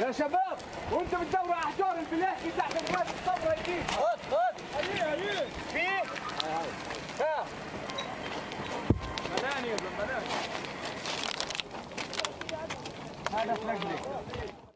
يا شباب وانت بتدوروا على حجار الفلاح في تحت الباب الصفرا هيك خد خد هيك فيه ها ملاني يا زلمه هذا رجلي.